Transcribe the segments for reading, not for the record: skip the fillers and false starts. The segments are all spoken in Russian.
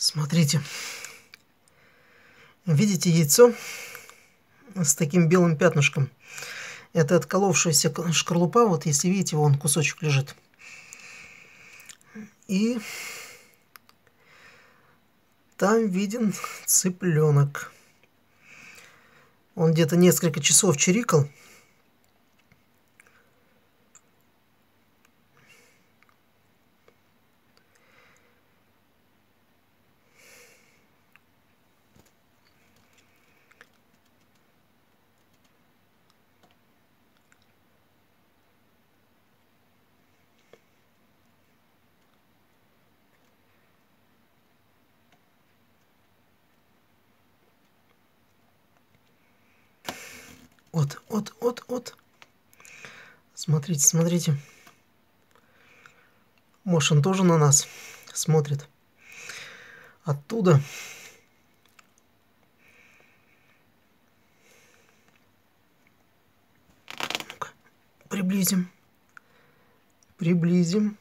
Смотрите, видите яйцо с таким белым пятнышком? Это отколовшаяся шкарлупа, вот если видите, вон кусочек лежит. И там виден цыпленок. Он где-то несколько часов чирикал. Вот, вот, вот, вот. Смотрите, смотрите. Может, он тоже на нас смотрит. Оттуда. Ну-ка, приблизим. Приблизим.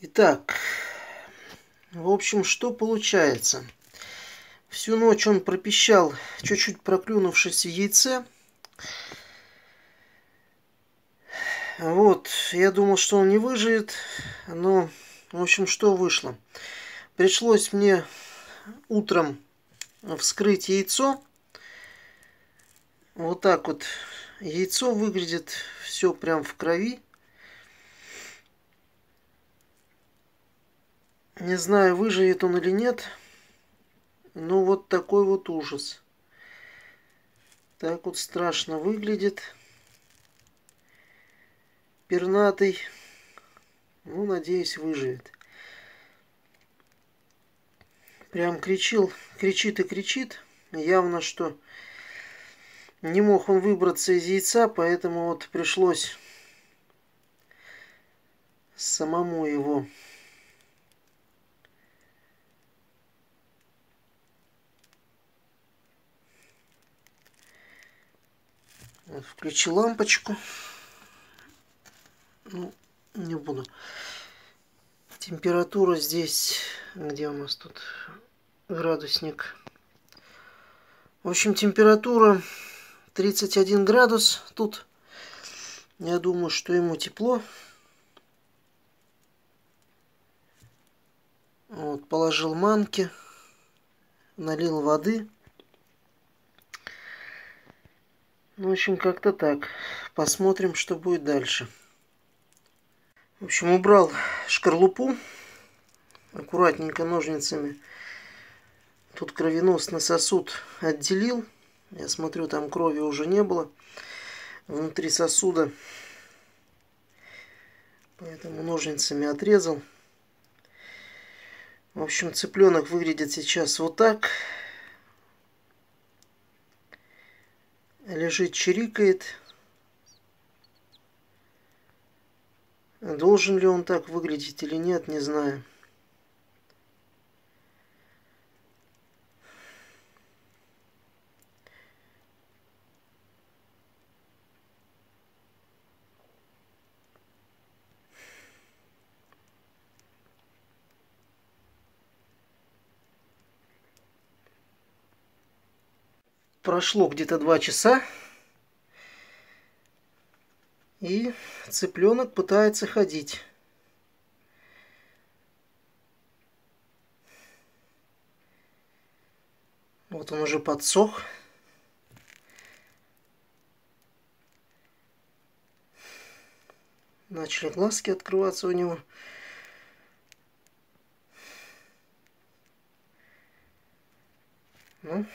Итак, в общем, что получается? Всю ночь он пропищал чуть-чуть проклюнувшееся яйце. Вот, я думал, что он не выживет, но, в общем, что вышло? Пришлось мне утром вскрыть яйцо. Вот так вот яйцо выглядит, все прям в крови. Не знаю, выживет он или нет, но вот такой вот ужас. Так вот страшно выглядит. Пернатый. Ну, надеюсь, выживет. Прям кричит и кричит. Явно, что не мог он выбраться из яйца, поэтому вот пришлось самому его... Вот, включи лампочку. Ну, не буду. Температура здесь... Где у нас тут градусник? В общем, температура 31 градус. Тут я думаю, что ему тепло. Вот, положил манки. Налил воды. Ну, в общем, как-то так. Посмотрим, что будет дальше. В общем, убрал шкарлупу. Аккуратненько ножницами. Тут кровеносный сосуд отделил. Я смотрю, там крови уже не было внутри сосуда. Поэтому ножницами отрезал. В общем, цыпленок выглядит сейчас вот так. Лежит, чирикает. Должен ли он так выглядеть или нет, не знаю. прошло где-то 2 часа, и цыпленок пытается ходить. Вот он уже подсох. Начали глазки открываться у него. Ну,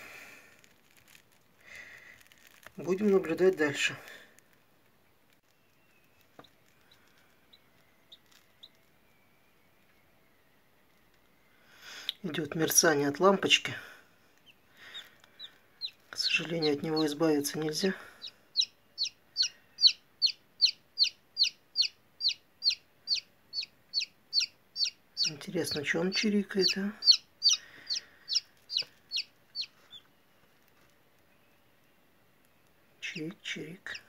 будем наблюдать дальше. Идет мерцание от лампочки. К сожалению, от него избавиться нельзя. Интересно, что он чирикает, а? Чирик-чирик.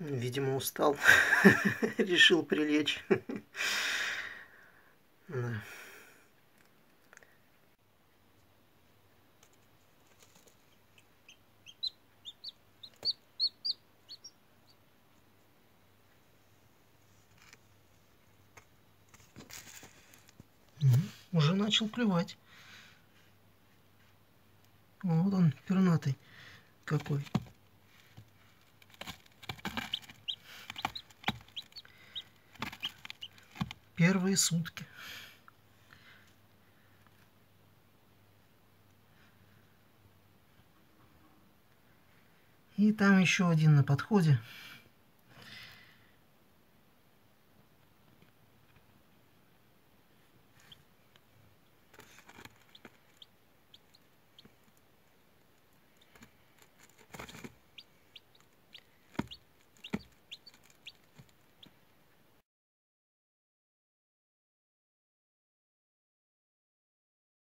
Видимо, устал, решил прилечь. Да. Уже начал клевать. Вот он, пернатый какой. Первые сутки. И там еще один на подходе.